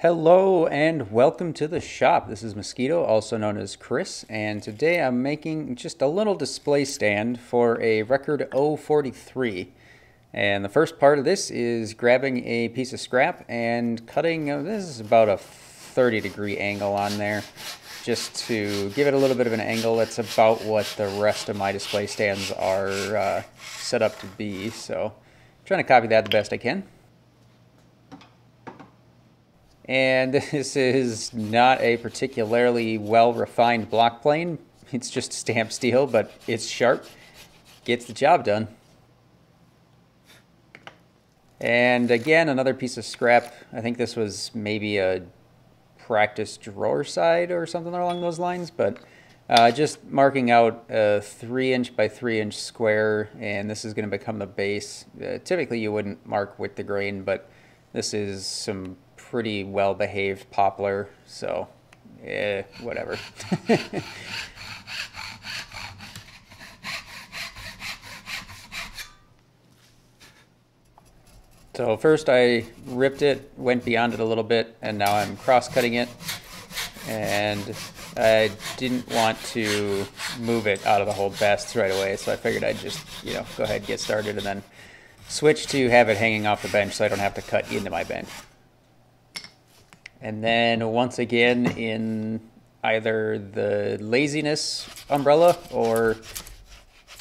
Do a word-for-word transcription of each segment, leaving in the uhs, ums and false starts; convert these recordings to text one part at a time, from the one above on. Hello and welcome to the shop. This is Mosquito, also known as Chris, and today I'm making just a little display stand for a Record oh forty-three. And the first part of this is grabbing a piece of scrap and cutting, uh, this is about a thirty degree angle on there, just to give it a little bit of an angle that's about what the rest of my display stands are uh, set up to be. So I'm trying to copy that the best I can. And this is not a particularly well-refined block plane. It's just stamped steel, but it's sharp. Gets the job done. And again, another piece of scrap. I think this was maybe a practice drawer side or something along those lines, but uh, just marking out a three inch by three inch square, and this is gonna become the base. Uh, typically you wouldn't mark with the grain, but this is some pretty well-behaved poplar, so eh, whatever. So first I ripped it, went beyond it a little bit, and now I'm cross-cutting it, and I didn't want to move it out of the whole best right away, so I figured I'd just, you know, go ahead and get started and then switch to have it hanging off the bench so I don't have to cut into my bench. And then once again, in either the laziness umbrella or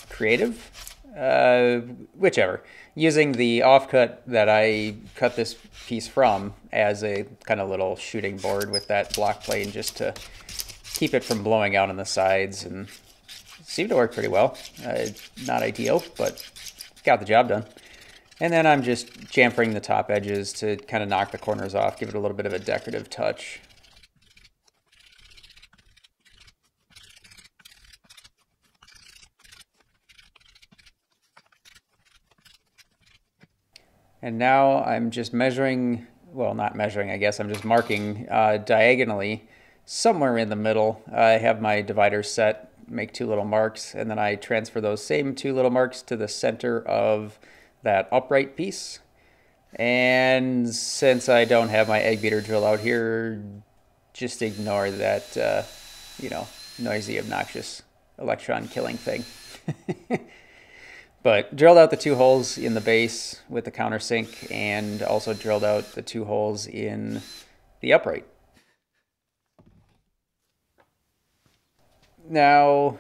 creative, uh, whichever, using the offcut that I cut this piece from as a kind of little shooting board with that block plane just to keep it from blowing out on the sides, and it seemed to work pretty well. Uh, not ideal, but got the job done. And then I'm just chamfering the top edges to kind of knock the corners off, give it a little bit of a decorative touch. And now I'm just measuring, well, not measuring, I guess, I'm just marking uh, diagonally somewhere in the middle. I have my divider set, make two little marks, and then I transfer those same two little marks to the center of that upright piece. And since I don't have my egg beater drill out here, just ignore that, uh, you know, noisy, obnoxious electron killing thing. But drilled out the two holes in the base with the countersink, and also drilled out the two holes in the upright. Now,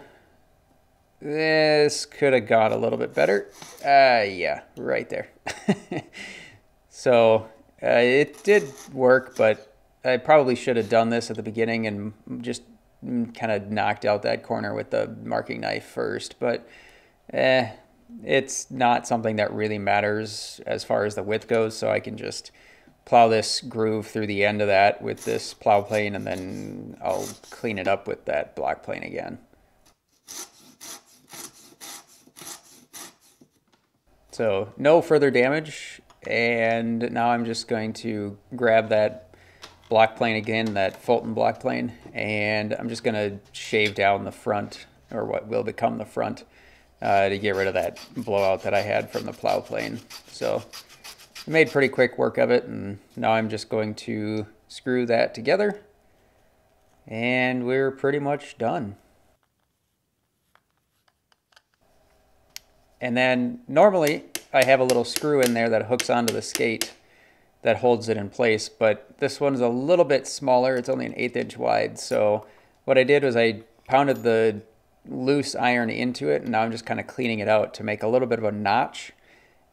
this could have got a little bit better. Uh, yeah, right there. So uh, it did work, but I probably should have done this at the beginning and just kind of knocked out that corner with the marking knife first. But eh, it's not something that really matters as far as the width goes, so I can just plow this groove through the end of that with this plow plane, and then I'll clean it up with that block plane again. So no further damage, and now I'm just going to grab that block plane again, that Fulton block plane, and I'm just going to shave down the front, or what will become the front, uh, to get rid of that blowout that I had from the plow plane. So I made pretty quick work of it, and now I'm just going to screw that together, and we're pretty much done. And then normally I have a little screw in there that hooks onto the skate that holds it in place, but this one's a little bit smaller. It's only an eighth inch wide. So what I did was I pounded the loose iron into it, and now I'm just kind of cleaning it out to make a little bit of a notch.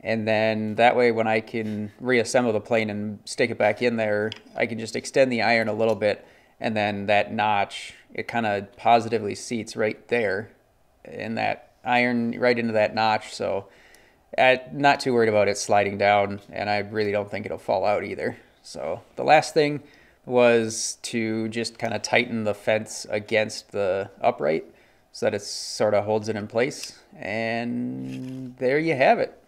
And then that way, when I can reassemble the plane and stick it back in there, I can just extend the iron a little bit, and then that notch, it kind of positively seats right there in that iron right into that notch, so I'm not too worried about it sliding down, and I really don't think it'll fall out either. So the last thing was to just kind of tighten the fence against the upright so that it sort of holds it in place, and there you have it.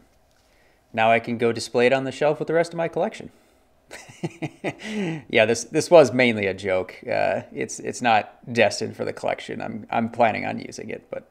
Now I can go display it on the shelf with the rest of my collection. Yeah, this this was mainly a joke. Uh, it's it's not destined for the collection. I'm I'm planning on using it, but